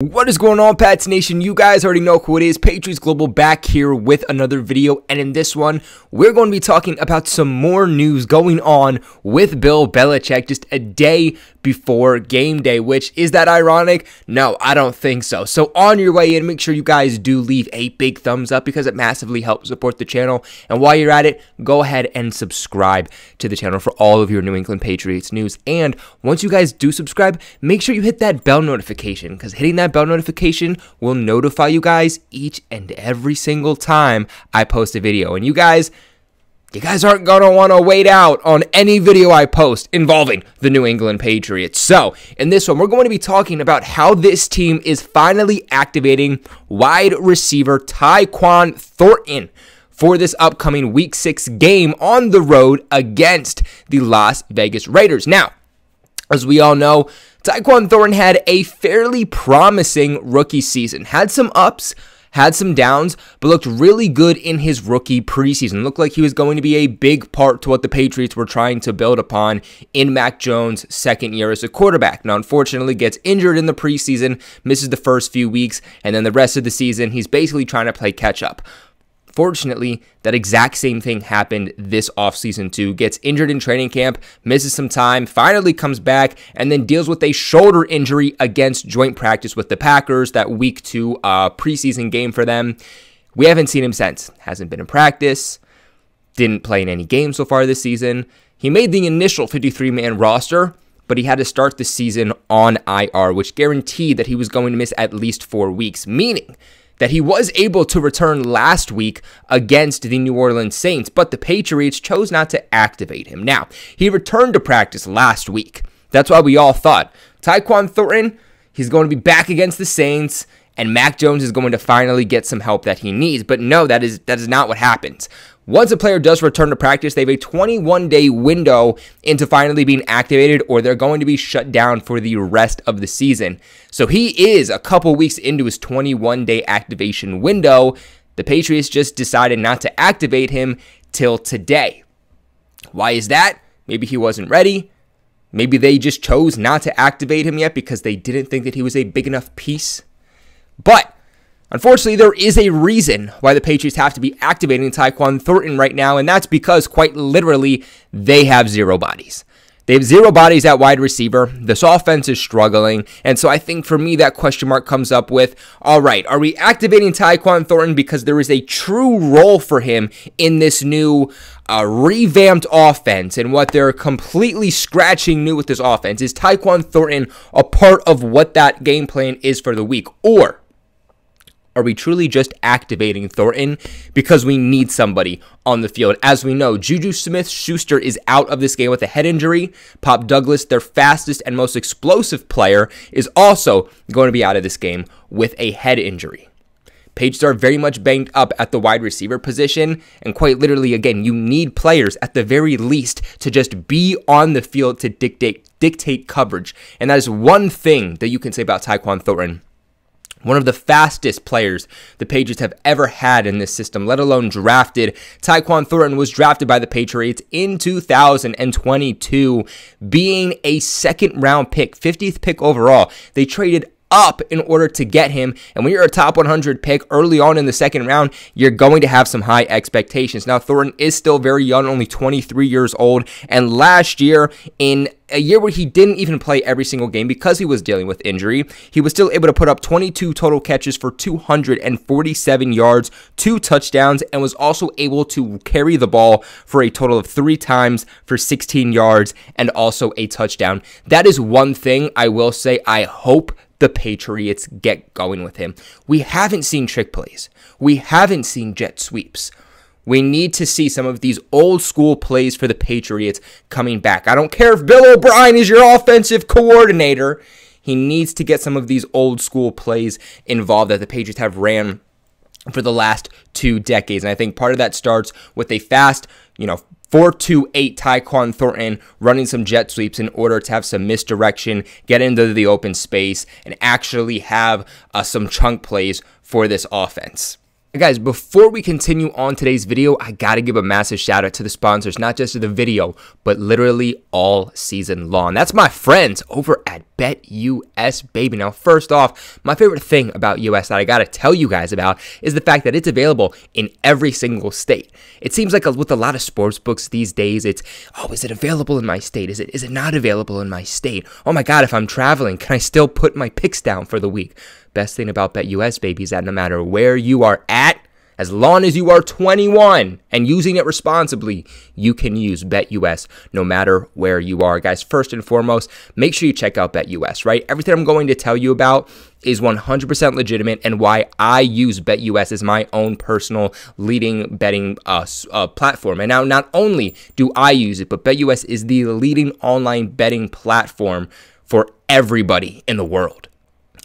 What is going on, Pats Nation? You guys already know who it is. Patriots Global back here with another video, and in this one, we're going to be talking about some more news going on with Bill Belichick just a day before game day, which is that ironic? No, I don't think so. So on your way in, make sure you guys do leave a big thumbs up because it massively helps support the channel, and while you're at it, go ahead and subscribe to the channel for all of your New England Patriots news, and once you guys do subscribe, make sure you hit that bell notification because hitting that bell notification will notify you guys each and every single time I post a video, and you guys aren't gonna want to wait out on any video I post involving the New England Patriots. So in this one, we're going to be talking about how this team is finally activating wide receiver Tyquan Thornton for this upcoming Week 6 game on the road against the Las Vegas Raiders. Now, as we all know, Tyquan Thornton had a fairly promising rookie season. Had some ups, had some downs, but looked really good in his rookie preseason. Looked like he was going to be a big part to what the Patriots were trying to build upon in Mac Jones' second year as a quarterback. Now, unfortunately, gets injured in the preseason, misses the first few weeks, and then the rest of the season, he's basically trying to play catch-up. Fortunately, that exact same thing happened this offseason too. Gets injured in training camp, misses some time, finally comes back, and then deals with a shoulder injury against joint practice with the Packers, that week 2 preseason game for them. We haven't seen him since. Hasn't been in practice, didn't play in any game so far this season. He made the initial 53-man roster, but he had to start the season on IR, which guaranteed that he was going to miss at least 4 weeks, meaning that he was able to return last week against the New Orleans Saints, but the Patriots chose not to activate him. Now, he returned to practice last week. That's why we all thought Tyquan Thornton, he's going to be back against the Saints, and Mac Jones is going to finally get some help that he needs. But no, that is not what happens. Once a player does return to practice, they have a 21-day window into finally being activated, or they're going to be shut down for the rest of the season. So he is a couple weeks into his 21-day activation window. The Patriots just decided not to activate him till today. Why is that? Maybe he wasn't ready. Maybe they just chose not to activate him yet because they didn't think that he was a big enough piece. But unfortunately, there is a reason why the Patriots have to be activating Tyquan Thornton right now, and that's because, quite literally, they have zero bodies. They have zero bodies at wide receiver. This offense is struggling, and so I think for me, that question mark comes up with, all right, are we activating Tyquan Thornton because there is a true role for him in this new revamped offense and what they're completely scratching new with this offense? Is Tyquan Thornton a part of what that game plan is for the week, or are we truly just activating Thornton because we need somebody on the field? As we know, Juju Smith-Schuster is out of this game with a head injury. Pop Douglas, their fastest and most explosive player, is also going to be out of this game with a head injury. Patriots are very much banged up at the wide receiver position, and quite literally, again, you need players at the very least to just be on the field to dictate coverage. And that is one thing that you can say about Tyquan Thornton. One of the fastest players the Patriots have ever had in this system, let alone drafted. Tyquan Thornton was drafted by the Patriots in 2022, being a second-round pick, 50th pick overall. They traded up in order to get him, and when you're a top 100 pick early on in the second round, you're going to have some high expectations. Now, Thornton is still very young, only 23 years old, and last year, in a year where he didn't even play every single game because he was dealing with injury, he was still able to put up 22 total catches for 247 yards, 2 touchdowns, and was also able to carry the ball for a total of 3 times for 16 yards and also a touchdown. That is one thing I will say I hope the Patriots get going with him. We haven't seen trick plays. We haven't seen jet sweeps. We need to see some of these old school plays for the Patriots coming back. I don't care if Bill O'Brien is your offensive coordinator. He needs to get some of these old school plays involved that the Patriots have ran for the last 2 decades. And I think part of that starts with a fast, 4-2-8 Tyquan Thornton running some jet sweeps in order to have some misdirection, get into the open space, and actually have some chunk plays for this offense. Guys, before we continue on today's video, I gotta give a massive shout out to the sponsors, not just to the video, but literally all season long. That's my friends over at BetUS, baby. Now, first off, my favorite thing about US that I gotta tell you guys about is the fact that it's available in every single state. It seems like with a lot of sports books these days, it's, oh, is it available in my state? Is it not available in my state? Oh my God, if I'm traveling, can I still put my picks down for the week? Best thing about BetUS, baby, is that no matter where you are at, as long as you are 21 and using it responsibly, you can use BetUS no matter where you are. Guys, first and foremost, make sure you check out BetUS, right? Everything I'm going to tell you about is 100% legitimate, and why I use BetUS as my own personal leading betting platform. And now not only do I use it, but BetUS is the leading online betting platform for everybody in the world.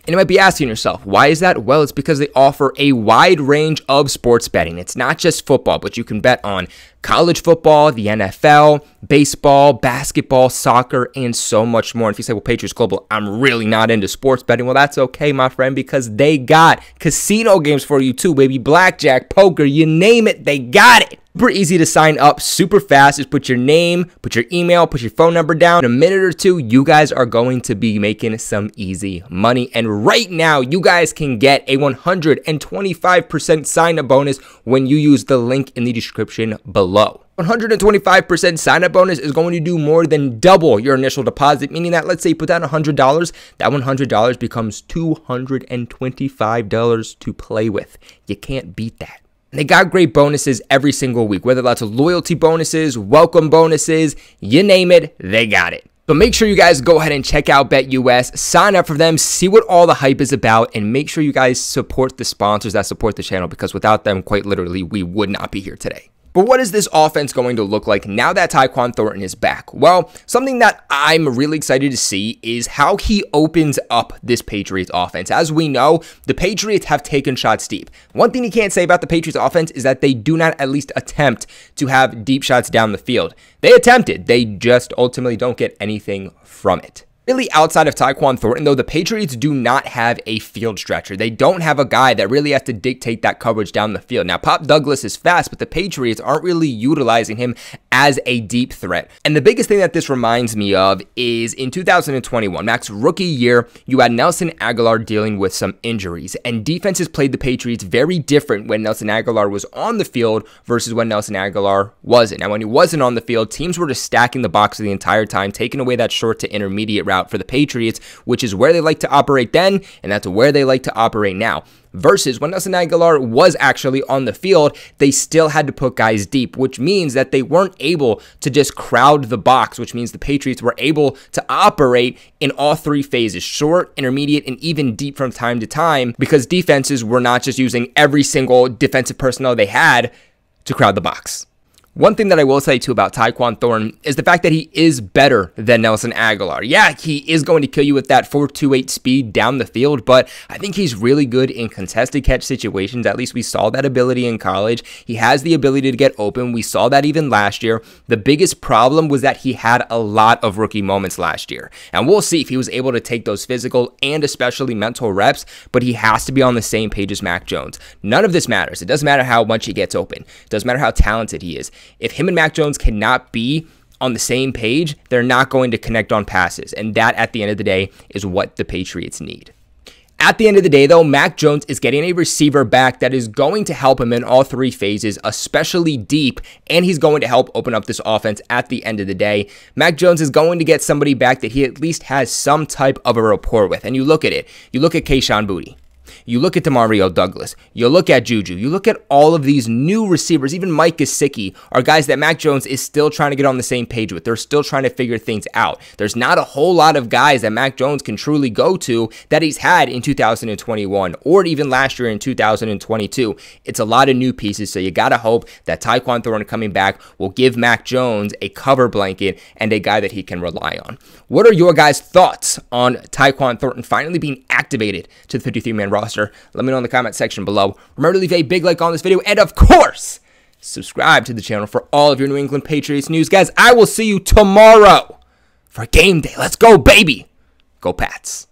And you might be asking yourself, why is that? Well, it's because they offer a wide range of sports betting. It's not just football, but you can bet on college football, the NFL, baseball, basketball, soccer, and so much more. And if you say, well, Patriots Global, I'm really not into sports betting. Well, that's okay, my friend, because they got casino games for you too, baby. Blackjack, poker, you name it, they got it. Super easy to sign up, super fast. Just put your name, put your email, put your phone number down. In a minute or two, you guys are going to be making some easy money. And right now, you guys can get a 125% sign-up bonus when you use the link in the description below. 125% sign-up bonus is going to do more than double your initial deposit, meaning that, let's say you put down $100, that $100 becomes $225 to play with. You can't beat that. And they got great bonuses every single week, whether that's loyalty bonuses, welcome bonuses, you name it, they got it. So make sure you guys go ahead and check out BetUS, sign up for them, see what all the hype is about, and make sure you guys support the sponsors that support the channel, because without them, quite literally, we would not be here today. But what is this offense going to look like now that Tyquan Thornton is back? Well, something that I'm really excited to see is how he opens up this Patriots offense. As we know, the Patriots have taken shots deep. One thing you can't say about the Patriots offense is that they do not at least attempt to have deep shots down the field. They attempted. They just ultimately don't get anything from it. Really, outside of Tyquan Thornton, though, the Patriots do not have a field stretcher. They don't have a guy that really has to dictate that coverage down the field. Now, Pop Douglas is fast, but the Patriots aren't really utilizing him as a deep threat. And the biggest thing that this reminds me of is in 2021, Mac's rookie year, you had Nelson Aguilar dealing with some injuries, and defenses played the Patriots very different when Nelson Aguilar was on the field versus when Nelson Aguilar wasn't. Now, when he wasn't on the field, teams were just stacking the box the entire time, taking away that short to intermediate route for the Patriots, which is where they like to operate then, and that's where they like to operate now. Versus when Nelson Aguilar was actually on the field, they still had to put guys deep, which means that they weren't able to just crowd the box, which means the Patriots were able to operate in all three phases, short, intermediate, and even deep from time to time, because defenses were not just using every single defensive personnel they had to crowd the box. One thing that I will say, too, about Tyquan Thornton is the fact that he is better than Nelson Aguilar. Yeah, he is going to kill you with that 4.28 speed down the field, but I think he's really good in contested catch situations. At least we saw that ability in college. He has the ability to get open. We saw that even last year. The biggest problem was that he had a lot of rookie moments last year. And we'll see if he was able to take those physical and especially mental reps, but he has to be on the same page as Mac Jones. None of this matters. It doesn't matter how much he gets open. It doesn't matter how talented he is. If him and Mac Jones cannot be on the same page, they're not going to connect on passes. And that, at the end of the day, is what the Patriots need. At the end of the day, though, Mac Jones is getting a receiver back that is going to help him in all three phases, especially deep, and he's going to help open up this offense at the end of the day. Mac Jones is going to get somebody back that he at least has some type of a rapport with. And you look at it. You look at Kayshawn Boutte. You look at Demario Douglas, you look at Juju, you look at all of these new receivers, even Mike Gesicki, are guys that Mac Jones is still trying to get on the same page with. They're still trying to figure things out. There's not a whole lot of guys that Mac Jones can truly go to that he's had in 2021 or even last year in 2022. It's a lot of new pieces, so you got to hope that Tyquan Thornton coming back will give Mac Jones a cover blanket and a guy that he can rely on. What are your guys' thoughts on Tyquan Thornton finally being activated to the 53-man roster? Let me know in the comment section below. Remember to leave a big like on this video, and of course, subscribe to the channel for all of your New England Patriots news. Guys, I will see you tomorrow for game day. Let's go, baby. Go Pats.